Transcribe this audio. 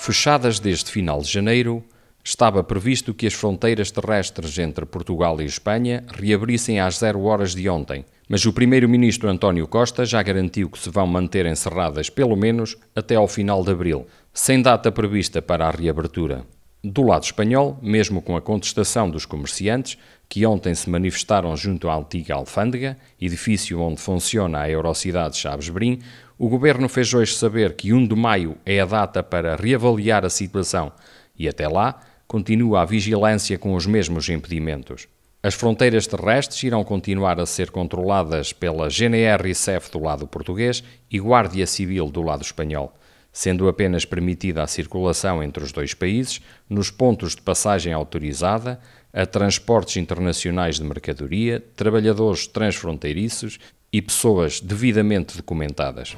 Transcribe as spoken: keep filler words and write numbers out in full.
fechadas desde final de janeiro, estava previsto que as fronteiras terrestres entre Portugal e Espanha reabrissem às zero horas de ontem, mas o primeiro-ministro António Costa já garantiu que se vão manter encerradas pelo menos até ao final de abril, sem data prevista para a reabertura. Do lado espanhol, mesmo com a contestação dos comerciantes, que ontem se manifestaram junto à antiga alfândega, edifício onde funciona a Eurocidade Chaves-Brim, o governo fez hoje saber que primeiro de maio é a data para reavaliar a situação e, até lá, continua a vigilância com os mesmos impedimentos. As fronteiras terrestres irão continuar a ser controladas pela G N R e S E F do lado português e Guarda Civil do lado espanhol, sendo apenas permitida a circulação entre os dois países nos pontos de passagem autorizada, a transportes internacionais de mercadoria, trabalhadores transfronteiriços e pessoas devidamente documentadas.